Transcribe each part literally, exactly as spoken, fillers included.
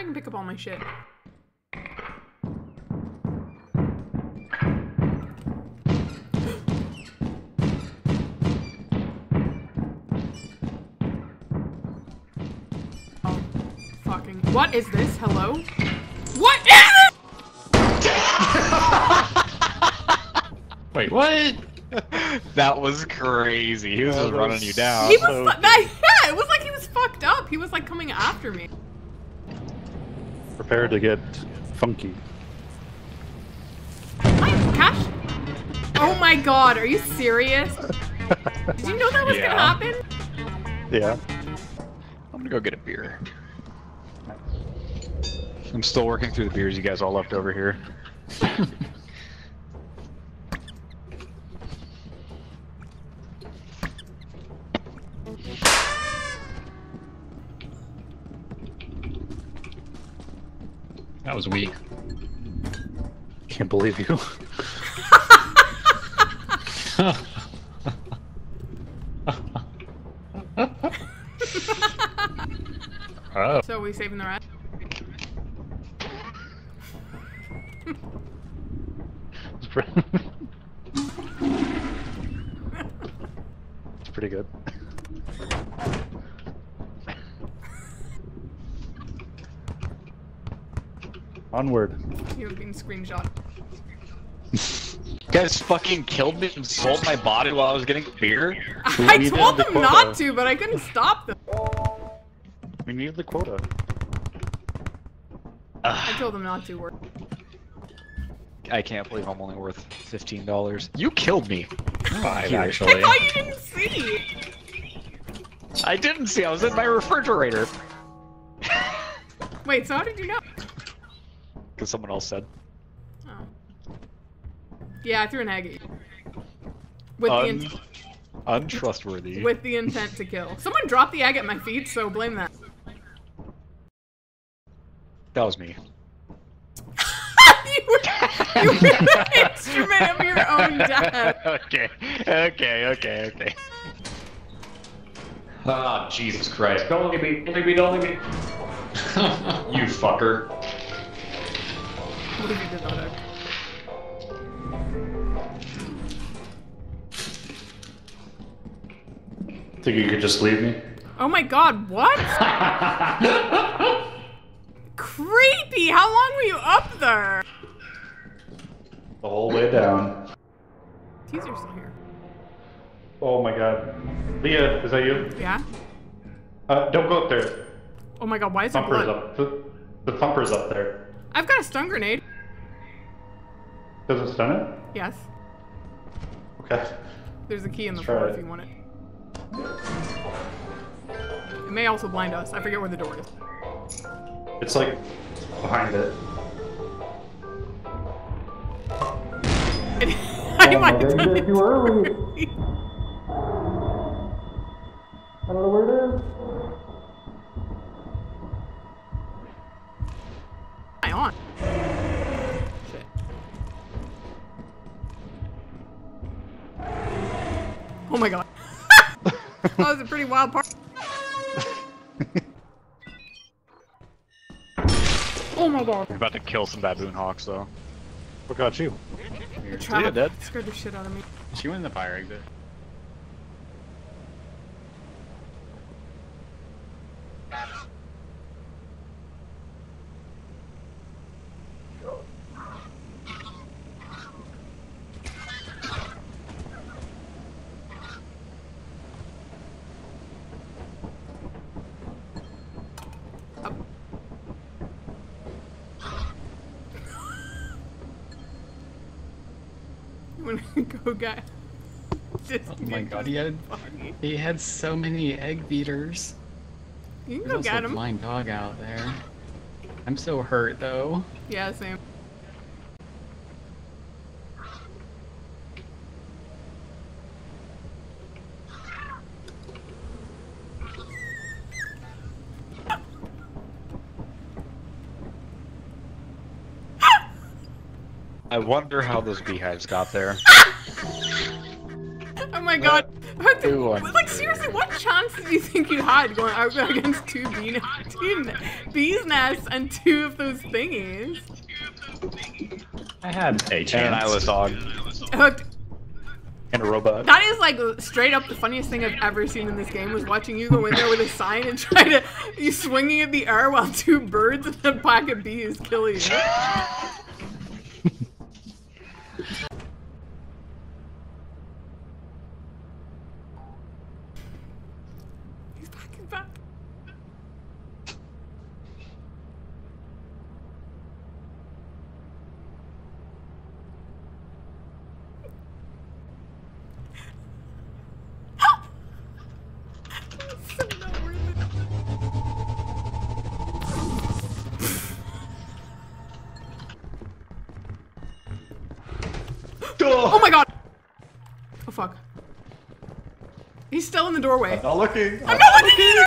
I can pick up all my shit. Oh, fucking. What is this? Hello? What is this? Wait, what? That was crazy. He was just running you down. He was so that, yeah, it was like he was fucked up. He was like coming after me. Prepare to get funky. I have cash. Oh my god, are you serious? Did you know that was yeah. gonna happen? Yeah. I'm gonna go get a beer. I'm still working through the beers you guys all left over here. That was weak. Can't believe you. Oh. So are we saving the rest? It's pretty, it's pretty good. Onward. You're being screenshot. You guys fucking killed me and sold my body while I was getting beer. I we told them the not to, but I couldn't stop them. We needed the quota. I told them not to work. I can't believe I'm only worth fifteen dollars. You killed me. Five actually. I thought you didn't see. I didn't see. I was in my refrigerator. Wait. So how did you know? Because someone else said. Oh. Yeah, I threw an egg at you. With Un the in untrustworthy. With the intent to kill. Someone dropped the egg at my feet, so blame that. That was me. you were, you were the instrument of your own death. Okay, okay, okay, okay. Ah, oh, Jesus Christ. Don't leave me, don't leave me, don't leave me. You fucker. Think you could just leave me? Oh my god, what? Creepy! How long were you up there? The whole way down. Teaser's still here. Oh my god. Leah, is that you? Yeah? Uh, don't go up there. Oh my god, why is it blood? Up. The, the thumper's up there. I've got a stun grenade. Does it stun it? Yes. Okay. There's a key in the floor if you want it. It may also blind us. I forget where the door is. It's like behind it. I might have done it too early. I don't know where it is. On. Shit. Oh my god. That was a pretty wild part. Oh my god. You're about to kill some baboon hawks though. What got you? You're yeah, dead. Scared the shit out of me. She went in the fire exit. Go guy. Oh my god, he had funny. He had so many egg beaters. You can There's go get him. Blind dog out there. I'm so hurt though. Yeah, same. I wonder how those beehives got there. Oh my god. everyone. Like, seriously, what chance do you think you had going out against two bee two bees nests and two of those thingies? I had a chance. And I was on. Hooked. And a robot. That is like straight up the funniest thing I've ever seen in this game was watching you go in there with a sign and try to you swinging at the air while two birds and a pack of bees kill you. Oh my god! Oh fuck. He's still in the doorway. I'm not looking. I'm, I'm not, not looking either!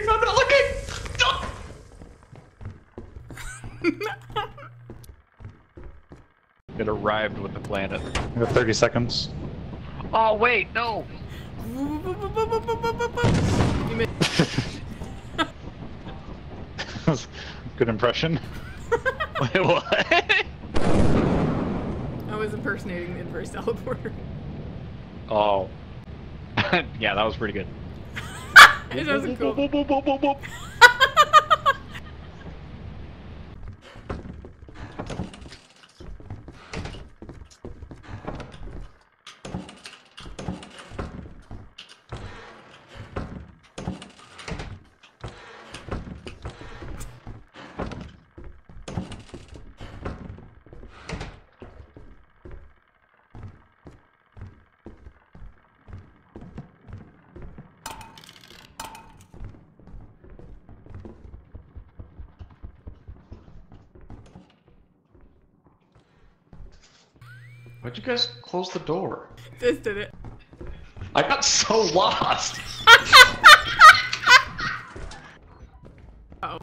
I'm not looking! It arrived with the planet. You have thirty seconds. Oh wait, no! That was a good impression. Wait, what? Was impersonating the inverse teleporter. Oh. Yeah, that was pretty good. It wasn't cool. Why'd you guys close the door? This did it. I got so lost! Uh oh.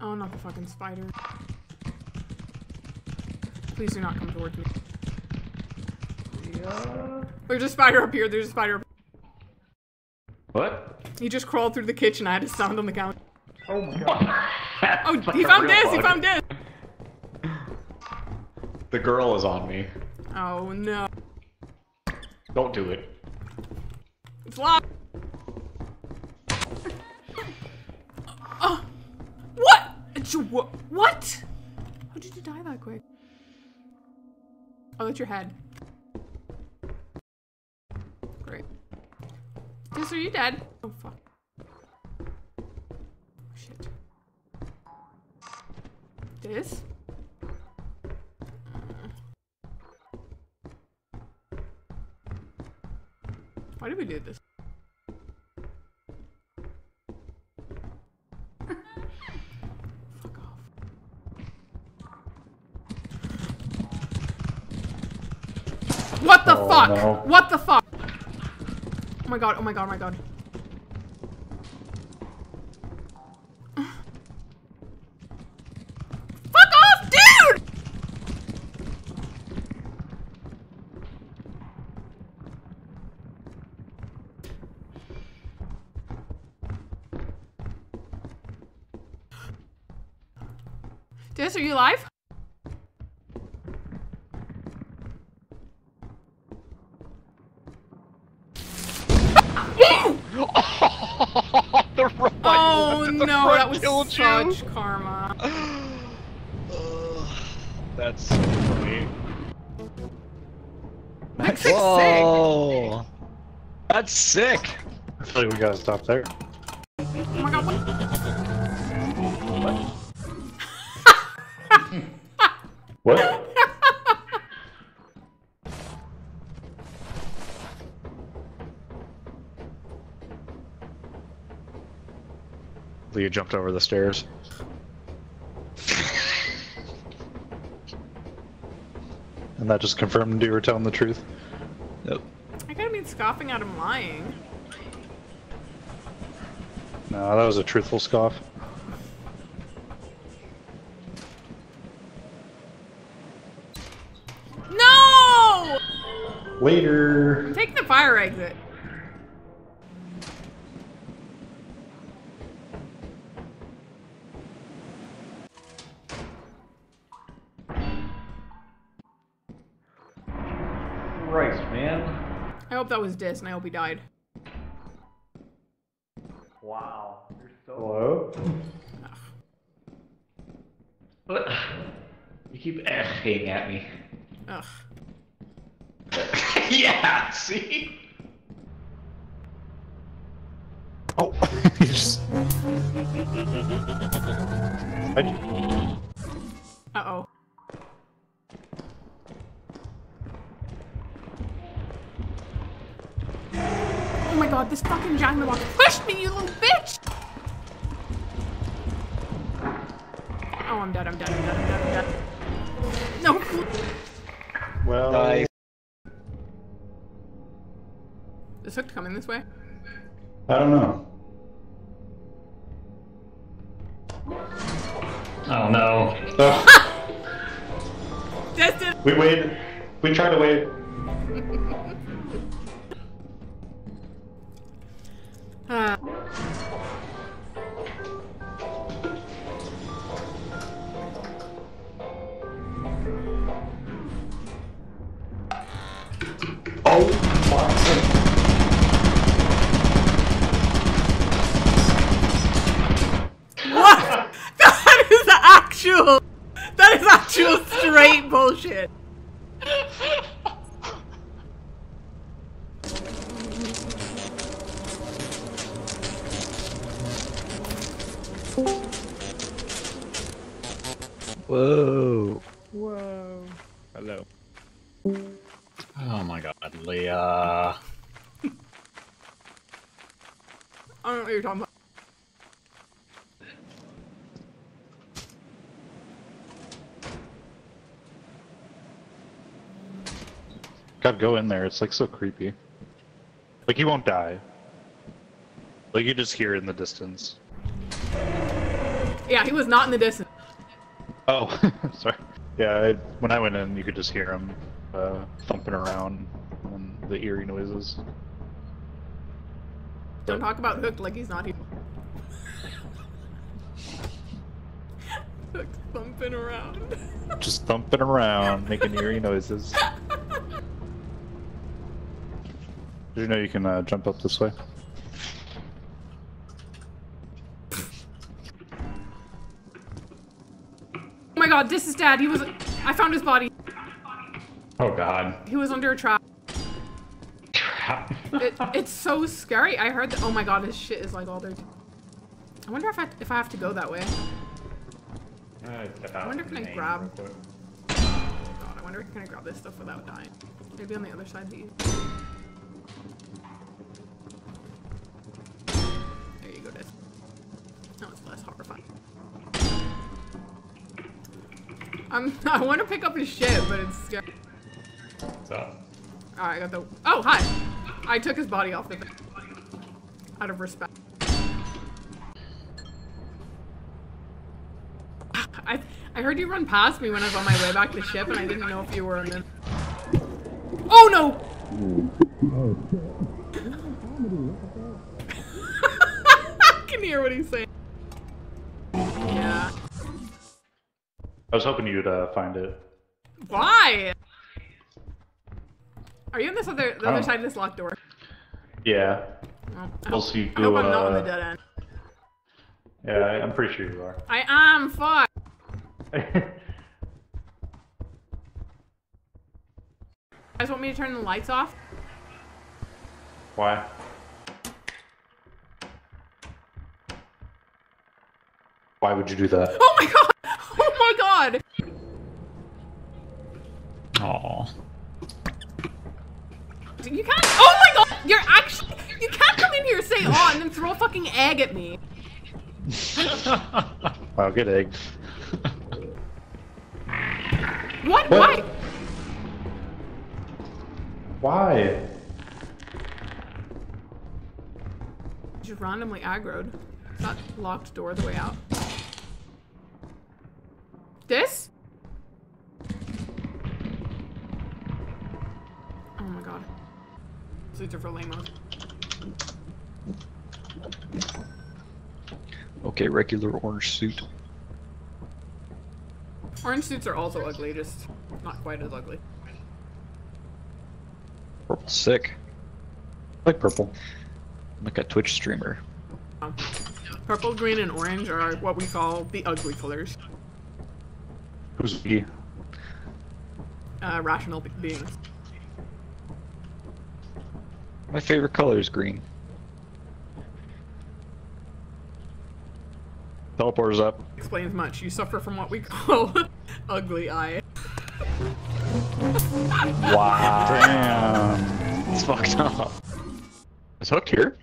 Oh, not the fucking spider. Please do not come towards me. Yeah. There's a spider up here, there's a spider up here. What? He just crawled through the kitchen, I had his sound on the couch. Oh my god. Oh, like he found this! Bug. He found this! The girl is on me. Oh no. Don't do it. It's locked! Oh! What?! What?! How did you die that quick? Oh, that's your head. Great. This, are you dead? Oh fuck. Shit. This? Why did we do this? Fuck off. What the oh, fuck? No. What the fuck? Oh my god, oh my god, oh my god. This, are you alive? Oh, the robot, oh the no, that was such you. Karma. Uh, that's so funny. That's sick. Whoa. That's sick. I feel like we gotta stop there. Oh my god, what? What? What? Leah jumped over the stairs. And that just confirmed you were telling the truth. Yep. I could have been scoffing at him lying. No, that was a truthful scoff. No! Later. Take the fire exit. Christ, man. I hope that was Dis, and I hope he died. Wow. You're so Hello? Ugh. You keep hating at me. Ugh. Yeah, see? Oh, just... Uh-oh. Oh my god, this fucking giant walk pushed me, you little bitch! Oh, I'm dead, I'm dead, I'm dead, I'm dead, I'm dead. No! Well... Nice. Is Hooked coming this way? I don't know. I don't know. Oh. That's it. We waited. We tried to wait. uh. Oh my God. That is actual straight bullshit. Whoa. Whoa. Hello. Oh my god, Leah. I don't know what you're talking about. God, go in there. It's like so creepy. Like you won't die. Like you just hear it in the distance. Yeah, he was not in the distance. Oh, sorry. Yeah, I, when I went in, you could just hear him uh, thumping around and the eerie noises. Don't but, talk about Hooked like he's not here. Hooked thumping around. Just thumping around, making eerie noises. Did you know you can uh, jump up this way? Oh my god, this is Dad. He was. I found his body. Oh god. He was under a trap. Trap. it, it's so scary. I heard that. Oh my god, his shit is like altered. I wonder if I if I have to go that way. I, I wonder if I can grab. Oh god, I wonder if I can grab this stuff without dying. Maybe on the other side. Be I'm, I want to pick up his shit, but it's scary. What's up? Alright, I got the- Oh, hi! I took his body off the thing. Out of respect. I I heard you run past me when I was on my way back to the ship, and I didn't know if you were in the- Oh no! I can hear what he's saying. Yeah. I was hoping you'd uh, find it. Why? Are you on this other the other side of this locked door? Yeah. Well, I we'll hope, see you I hope uh, I'm not on the dead end. Yeah, I, I'm pretty sure you are. I am fuck. You guys want me to turn the lights off? Why? Why would you do that? Oh my god! Oh my god! Aww. You can't- Oh my god! You're actually- You can't come in here, say aw, and then throw a fucking egg at me. Wow, good egg. What? What? Why? Why? Just randomly aggroed. Is that locked door the way out? This? Oh my god. Luther for lame. Okay, regular orange suit. Orange suits are also ugly, just not quite as ugly. Purple's sick. I like purple. I'm like a Twitch streamer. Um, purple, green, and orange are what we call the ugly colors. Who's we? Uh, rational beings. My favorite color is green. Teleporter's up. Explains much. You suffer from what we call ugly eye. Wow. Damn. It's fucked up. Is Hook here?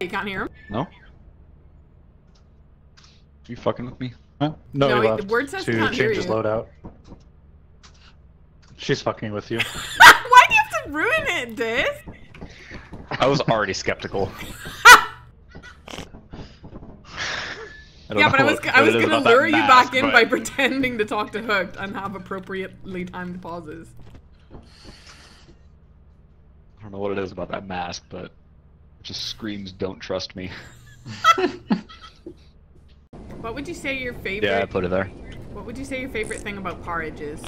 You can't hear him? No. You fucking with me? Huh? No, no he left. The word says to change his loadout. She's fucking with you. Why do you have to ruin it, Diz? I was already skeptical. Yeah, but I was I was gonna lure you back in by pretending to talk to Hooked and have appropriately timed pauses. I don't know what it is about that mask, but it just screams, "Don't trust me." What would you say your favorite? Yeah, I put it there. What would you say your favorite thing about porridge is?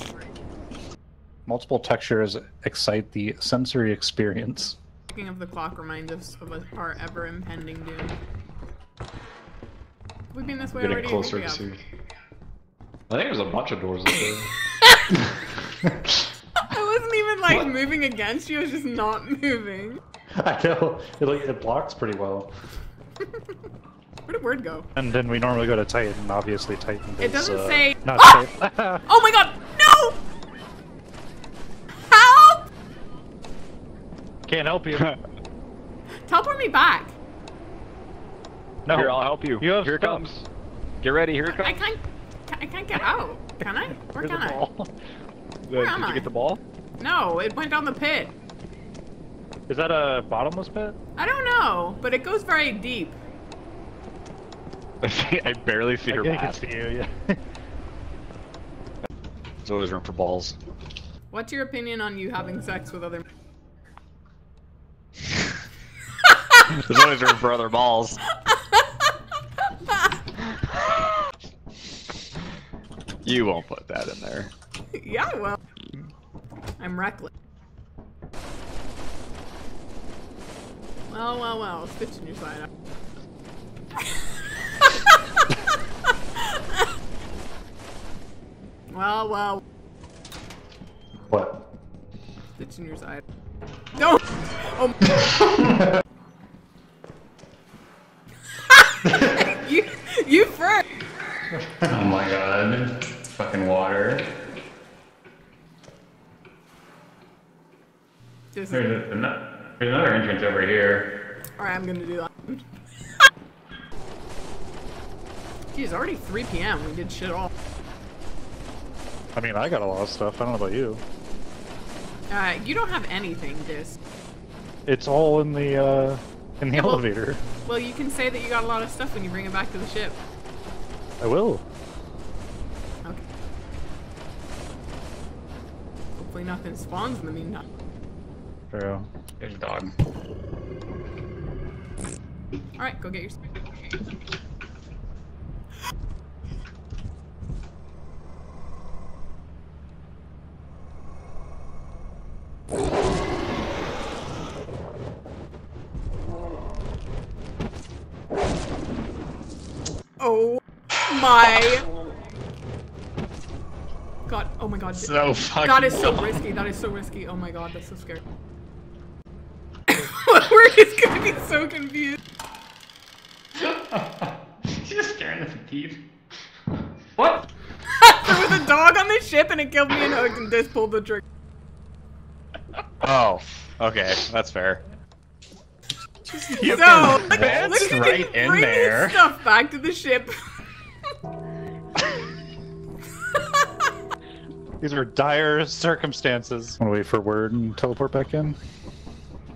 Multiple textures excite the sensory experience. Ticking of the clock reminds us of our ever impending doom. We've been this way already. Getting closer to see. I think there's a bunch of doors up there. I wasn't even like what? moving against you. I was just not moving. I know. It like it blocks pretty well. Where did word go? And then we normally go to Titan. Obviously, Titan. Is, it doesn't uh, say. Not oh! Titan. Oh my god! No! Help! Can't help you. Teleport me back. No. Here, I'll help you. you here it comes. Get ready, here it comes. I can't, I can't get out. Can I? Where can I? Ball. Where Did am you I? get the ball? No, it went down the pit. Is that a bottomless pit? I don't know, but it goes very deep. I barely see I her path. I can see you, yeah. There's always room for balls. What's your opinion on you having sex with other men? There's always room for other balls. You won't put that in there. Yeah, well, I'm reckless. Well, well, well, stitching your side up. Well, well. What? Stitching your side. No! Oh. you, you first. Oh my god. Fucking water. Just... There's, another, there's another entrance over here. Alright, I'm gonna do that. Geez, already three P M We did shit all. I mean, I got a lot of stuff. I don't know about you. Uh, you don't have anything, Diz. It's all in the, uh, in the yeah, well, elevator. Well, you can say that you got a lot of stuff when you bring it back to the ship. I will. Nothing spawns in the meantime. True. There's a dog. Alright, go get your spear. Oh my. God, oh my god. So fucking That is so dumb. risky, that is so risky. Oh my god, that's so scary. We're just gonna be so confused. She's just staring at the teeth. What? There was a dog on the ship and it killed me and Hooked and Diz pulled the trigger. Oh, okay, that's fair. You so, can look, that's look right in bring there. stuff back to the ship. These are dire circumstances. I'm gonna wait for word and teleport back in.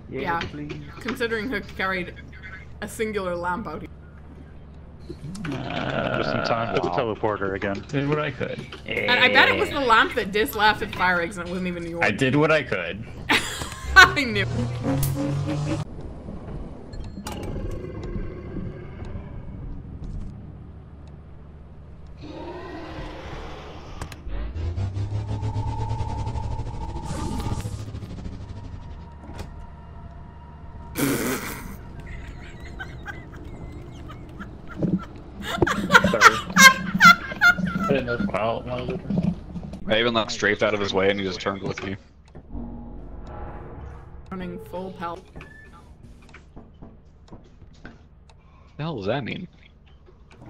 Yeah, yeah. Considering Hooked carried a singular lamp out here. Uh, Just in time for wow. the teleporter again. Did what I could. And I bet it was the lamp that Diz left at Fire Exit. It wasn't even yours. I did what I could. I knew. I even like strafed out of his way and he just turned to look at me. Running full pelt. What the hell does that mean?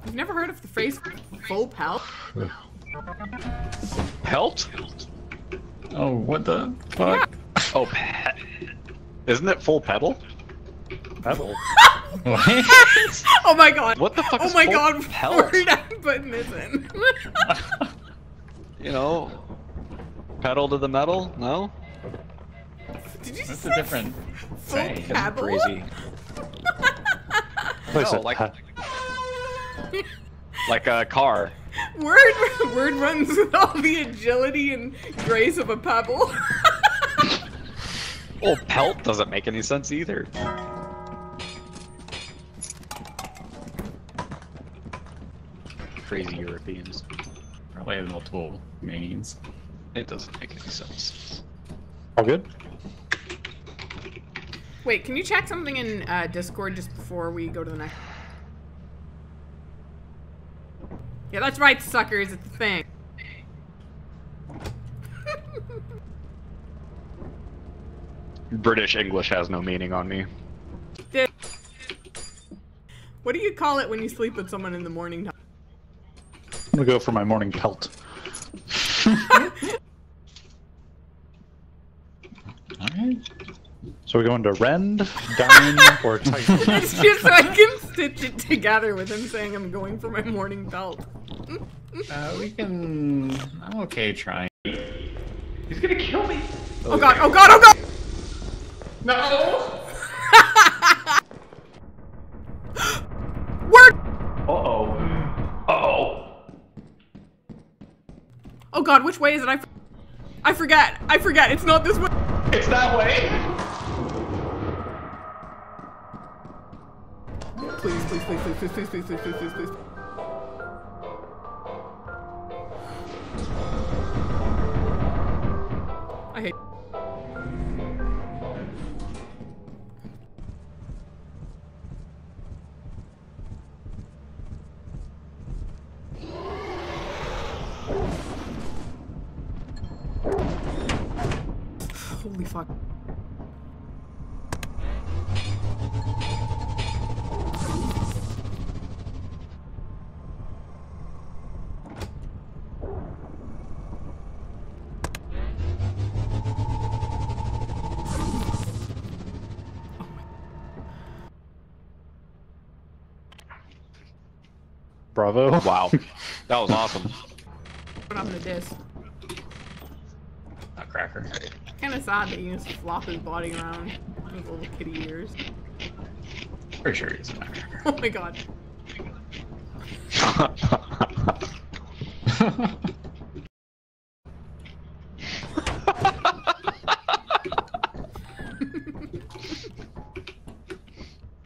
You've never heard of the phrase full pelt? Pelt? Oh, what the fuck? Yeah. Oh, pet. Isn't it full pedal? Pedal? What? Oh my god. What the fuck oh is my full god. Pelt? We're not putting this in. You know, pedal to the metal? No? Did you That's a different thing. That's crazy. No, like, like a car. Word, word runs with all the agility and grace of a pebble. Well, pelt doesn't make any sense either. Crazy Europeans. Probably have multiple meanings. It doesn't make any sense. All good? Wait, can you check something in uh, Discord just before we go to the next? Yeah, that's right, suckers. It's a thing. British English has no meaning on me. What do you call it when you sleep with someone in the morning time? I'm gonna go for my morning pelt. Alright. So we're going to rend, dine, or tighten. It's just so I can stitch it together with him saying I'm going for my morning pelt. uh, we can... I'm okay trying. He's gonna kill me! Oh, oh god, oh god, oh god! No! Word! Uh-oh. Uh-oh. Oh god, which way is it? I, I forget! I forget! It's not this way! It's that way! Please, please, please, please, please, please, please, please, please, please, please. I hate. Holy fuck. Bravo. Wow. That was awesome. What happened to this? A cracker. Kinda sad that you just flop his body around with little kitty ears. Pretty sure he's a cracker. Oh my god.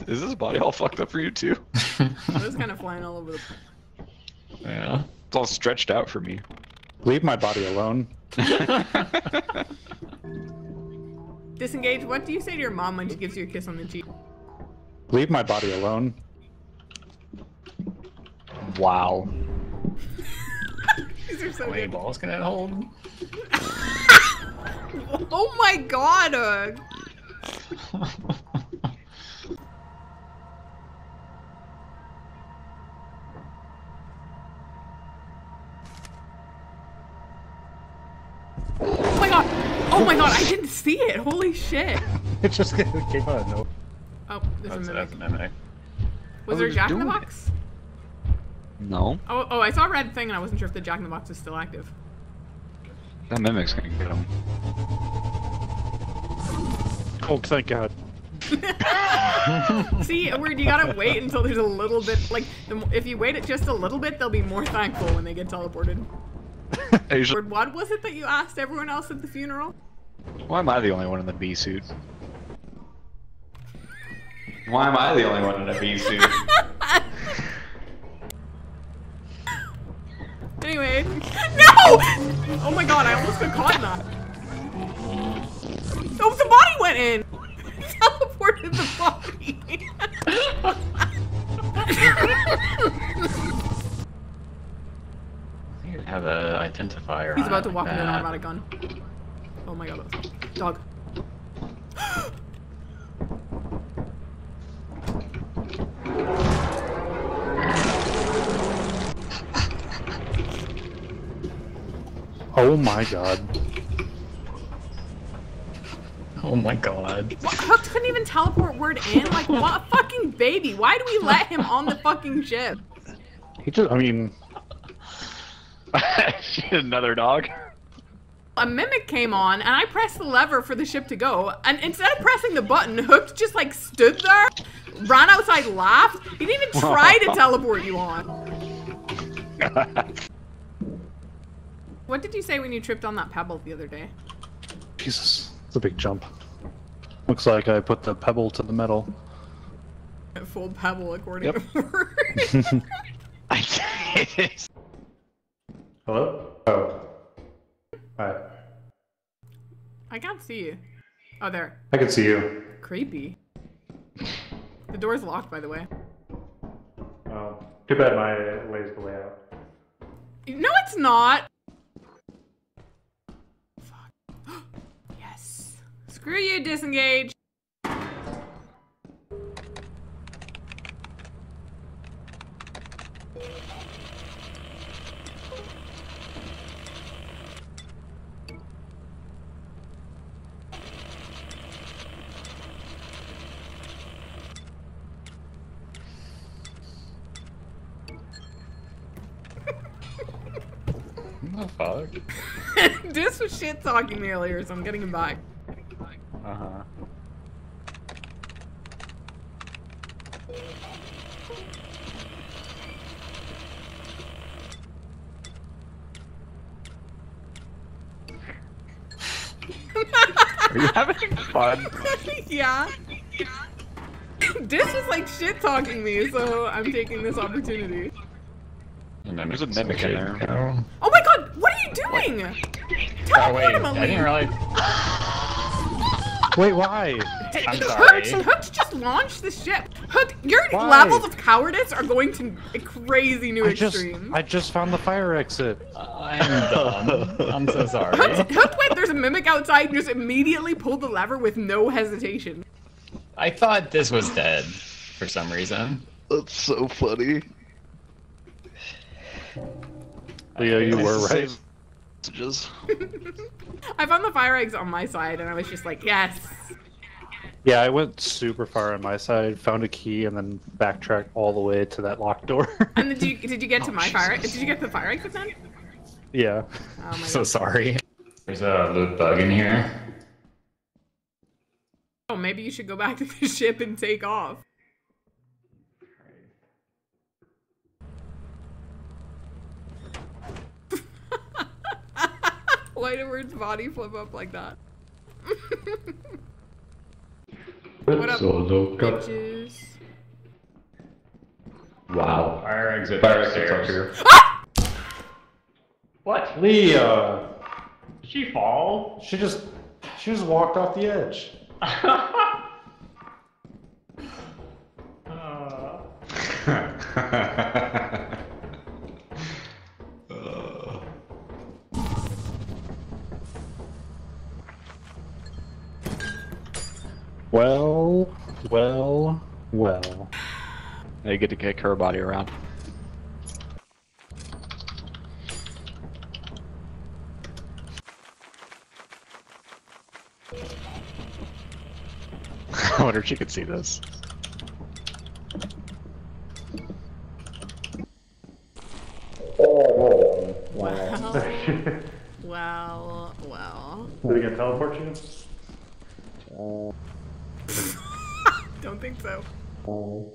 Is this body all fucked up for you too? It was kind of flying all over the place. Yeah. It's all stretched out for me. Leave my body alone. Disengage, what do you say to your mom when she gives you a kiss on the cheek? Leave my body alone. Wow. These are so How many good. balls can I hold? Oh my god! Uh... Oh my god, I didn't see it! Holy shit! It just came out of nowhere. Oh, there's a mimic. a mimic. Was there a Jack in the Box? No. Oh, oh, I saw a red thing and I wasn't sure if the Jack in the Box is still active. That mimic's gonna get him. Oh, thank god. See, weird, you gotta wait until there's a little bit, like, the, if you wait it just a little bit, they'll be more thankful when they get teleported. Word, what was it that you asked everyone else at the funeral? Why am I the only one in the bee suit? Why am I the only one in a bee suit? Anyway. No! Oh my god, I almost got caught in that. Oh, the body went in! Teleported the body. I think I have an identifier. He's about to walk in an automatic gun. Oh my god, dog. Oh my god. Oh my god. What? Hook couldn't even teleport word in? Like, what a fucking baby? Why do we let him on the fucking ship? He just, I mean... Another dog. A mimic came on, and I pressed the lever for the ship to go, and instead of pressing the button, Hook just, like, stood there, ran outside, laughed. He didn't even try to teleport you on. What did you say when you tripped on that pebble the other day? Jesus, it's a big jump. Looks like I put the pebble to the metal. A full pebble, according yep. to word. I did it. Hello? Oh. Alright. I can't see you. Oh, there. I can see you. Creepy. The door's locked, by the way. Oh. Too bad my way's the way out. No, it's not! Screw you, disengage! What the fuck? This was shit talking me earlier, so I'm getting him back. Uh-huh. Are you having fun? Yeah. Yeah. This is like shit talking me, so I'm taking this opportunity. There's a mimic in there. No. Oh my god, what are you doing? Teleport him on me. I didn't realize. Wait, why? I'm sorry. Hook, Hook just launched the ship. Hook, your why? levels of cowardice are going to a crazy new I extreme. Just, I just found the fire exit. Uh, I'm done. I'm so sorry. Hook, Hook went, there's a mimic outside, and just immediately pulled the lever with no hesitation. I thought this was dead for some reason. That's so funny. Leo, you were right. I found the fire eggs on my side, and I was just like, yes! Yeah, I went super far on my side, found a key, and then backtracked all the way to that locked door. And did you, did you get to oh, my Jesus. fire? Did you get the fire exit then? Yeah. Oh my so God. sorry. There's a loot bug in here. Oh, maybe you should go back to the ship and take off. Why did Word's body flip up like that? What up, bitches? Wow. Fire exit. Fire exit's up here. Ah! What? Leah! Did she fall? She just... She just walked off the edge. uh. Well, well, well. They get to kick her body around. I wonder if she could see this. Well, well, well, well. Did he get teleport you? Uh, Don't think so. Oh.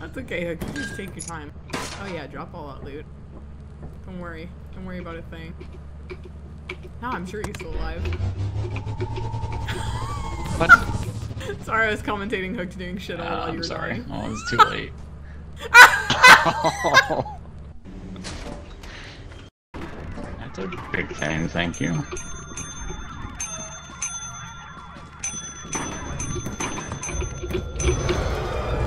That's okay, Hook. Just take your time. Oh yeah, drop all that loot. Don't worry. Don't worry about a thing. Now I'm sure he's still alive. What? Sorry, I was commentating Hooked doing shit all uh, while you I'm were sorry. Dying. Oh, it's too late. Oh. That's a big thing, thank you.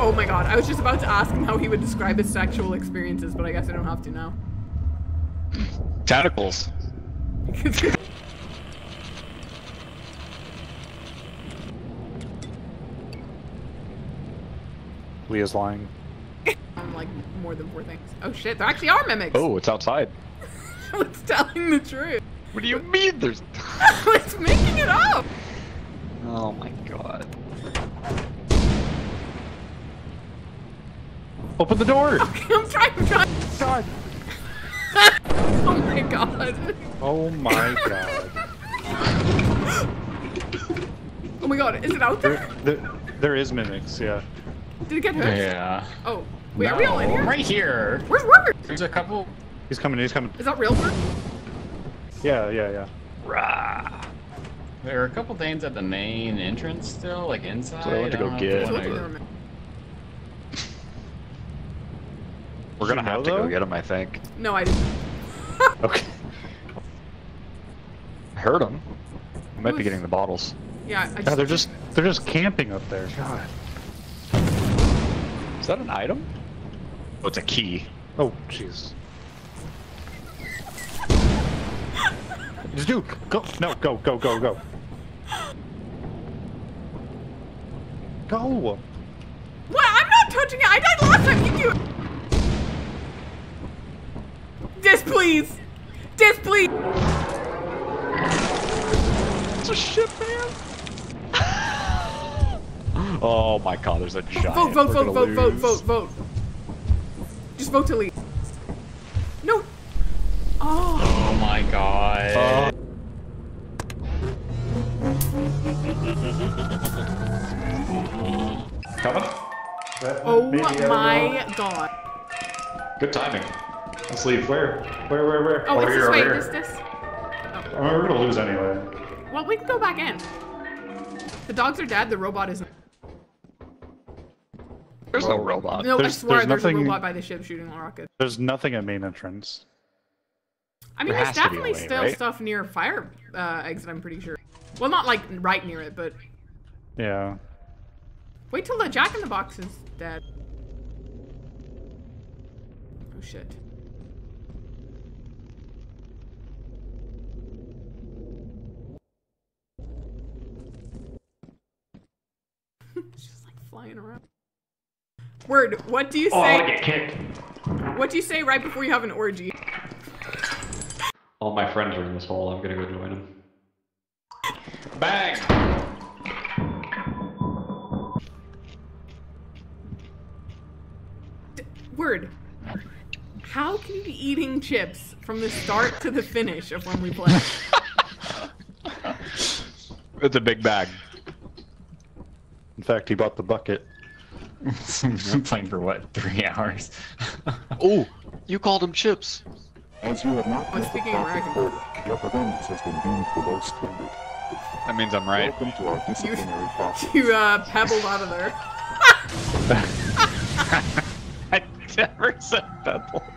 Oh my god, I was just about to ask him how he would describe his sexual experiences, but I guess I don't have to now. Tentacles. Leah's lying. I'm like more than four things. Oh shit, there actually are mimics! Oh, it's outside. It's telling the truth. What do you mean there's... It's making it up! Oh my god. Open the door! Okay, I'm trying, I'm trying! God. Oh my god. Oh my god. Oh my god, is it out there? There, there, there is mimics, yeah. Did it get hurt? Yeah. Oh, wait, no. Are we all in here? Right here! Where's Robert? There's a couple... He's coming, he's coming. Is that real for? Yeah, yeah, yeah. Rah. There are a couple things at the main entrance still, like inside. So I want to go um, get it. We're gonna have to go get him, I think. No, I didn't. Okay. I heard him. I might be getting the bottles. Yeah, I just... No, they're just, they're just camping up there. God. Is that an item? Oh, it's a key. Oh, jeez. Dude, go! No, go, go, go, go. Go! What? I'm not touching it! I died last time, you do it! Dis, please! Dis, please! It's a shit, man! Oh my god, there's a giant. Vote, vote, vote, vote, vote, vote, vote. Just vote to leave. No! Oh. Oh my god. Uh. Coming? Oh my god. Good timing. Let's leave. Where? Where, where, where? Oh, oh it's here, this way. Here. This, this. Oh. I mean, we're gonna lose anyway. Well, we can go back in. The dogs are dead. The robot isn't. There's no robot. No, there's, I swear there's, there's nothing, a robot by the ship shooting all rockets. There's nothing at main entrance. I mean, there there's definitely way, still right? stuff near fire uh, exit, I'm pretty sure. Well, not like right near it, but... Yeah. Wait till the jack-in-the-box is dead. Oh, shit. It's just like flying around. Word, what do you say? Oh, I get kicked. What do you say right before you have an orgy? All my friends are in this hole. I'm gonna go join them. Bang! D Word. How can you be eating chips from the start to the finish of when we play? It's a big bag. In fact, he bought the bucket. I'm playing for what, three hours? Oh, you called them chips. As you have not oh, speaking American. Court, your performance has been deemed the most splendid. That means I'm right. Welcome to our disciplinary process. You, uh, pebbled out of there. I never said pebble.